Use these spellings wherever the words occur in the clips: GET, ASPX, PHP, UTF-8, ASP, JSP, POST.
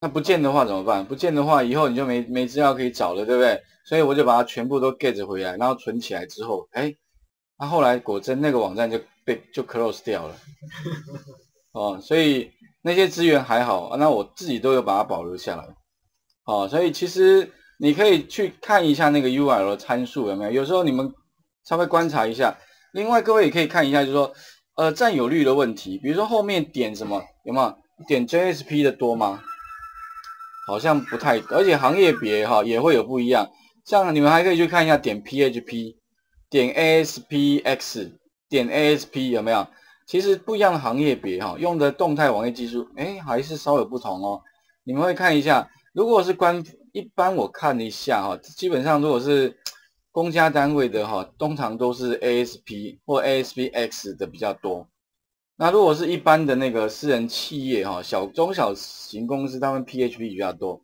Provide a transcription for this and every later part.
那不见的话怎么办？不见的话，以后你就没资料可以找了，对不对？所以我就把它全部都 get 回来，然后存起来之后，哎，那、后来果真那个网站就 close 掉了。哦，所以那些资源还好，那我自己都有把它保留下来。哦，所以其实你可以去看一下那个 URL 参数有没有，有时候你们稍微观察一下。另外，各位也可以看一下，就是说，占有率的问题，比如说后面点什么有没有？点 JSP 的多吗？ 好像不太，而且行业别哈也会有不一样。像你们还可以去看一下点 PHP、点 ASPX、点 ASP 有没有？其实不一样的行业别哈，用的动态网页技术，哎，还是稍有不同哦。你们会看一下，如果是一般我看了一下哈，基本上如果是公家单位的哈，通常都是 ASP 或 ASPX 的比较多。那如果是一般的那个私人企业哈，中小型公司，他们 PHP 比较多。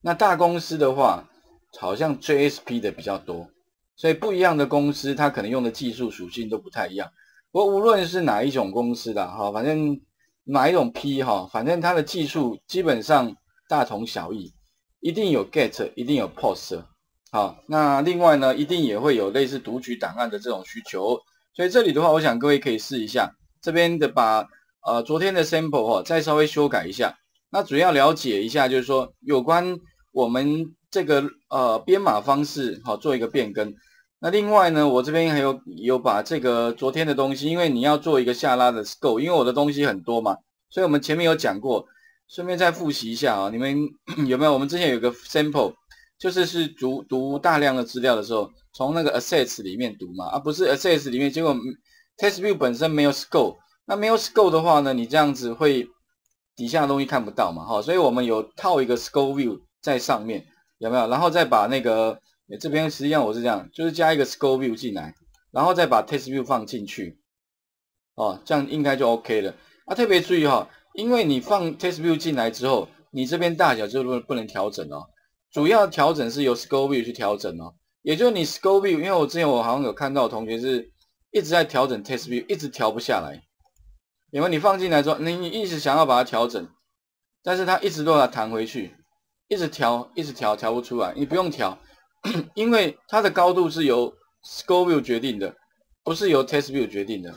那大公司的话，好像 JSP 的比较多。所以不一样的公司，它可能用的技术属性都不太一样。不过无论是哪一种公司的哈，反正哪一种 P 哈，反正它的技术基本上大同小异，一定有 GET， 一定有 POST。好，那另外呢，一定也会有类似读取档案的这种需求。所以这里的话，我想各位可以试一下。 这边的把昨天的 sample 哈、再稍微修改一下，那主要了解一下就是说有关我们这个编码方式哈、做一个变更。那另外呢，我这边还有把这个昨天的东西，因为你要做一个下拉的 scope， 因为我的东西很多嘛，所以我们前面有讲过，顺便再复习一下啊、你们有没有？我们之前有个 sample， 就是读大量的资料的时候，从那个 assets 里面读嘛，而、不是 assets 里面，结果 TestView 本身没有 scope， 那没有 scope 的话呢，你这样子会底下的东西看不到嘛，哈，所以我们有套一个 scope view 在上面，有没有？然后再把那个这边实际上我是这样，就是加一个 scope view 进来，然后再把 TestView 放进去，哦，这样应该就 OK 了。啊，特别注意哈、因为你放 TestView 进来之后，你这边大小就不能调整哦，主要调整是由 scope view 去调整哦，也就是你 scope view， 因为我之前好像有看到同学是。 一直在调整 test view， 一直调不下来。因为你放进来之后，你一直想要把它调整，但是它一直都把它弹回去，一直调，调不出来。你不用调，因为它的高度是由 scope view 决定的，不是由 test view 决定的。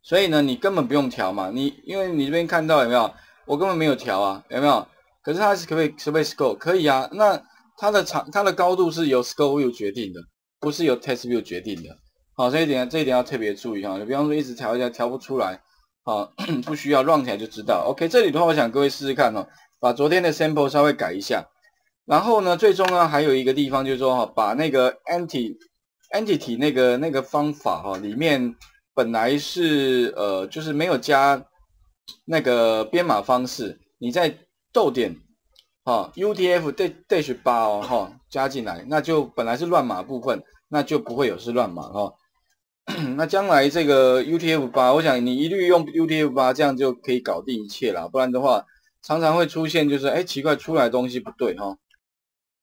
所以呢，你根本不用调嘛。因为你这边看到有没有？我根本没有调啊，有没有？可是它是可不可以 scope？ 可以啊。那它的高度是由 scope view 决定的，不是由 test view 决定的。 好，这一点要特别注意哈，你比方说一直调一下调不出来，好，不需要run起来就知道。OK， 这里的话，我想各位试试看哦，把昨天的 sample 稍微改一下。然后呢，最重要还有一个地方就是说哈，把那个 entity 那个方法哈，里面本来是就是没有加那个编码方式，你在逗点哈 UTF-8 哦哈加进来，那就本来是乱码部分，那就不会有是乱码哈。 那将来这个 UTF-8， 我想你一律用 UTF-8， 这样就可以搞定一切啦。不然的话，常常会出现就是，哎，奇怪，出来的东西不对哈、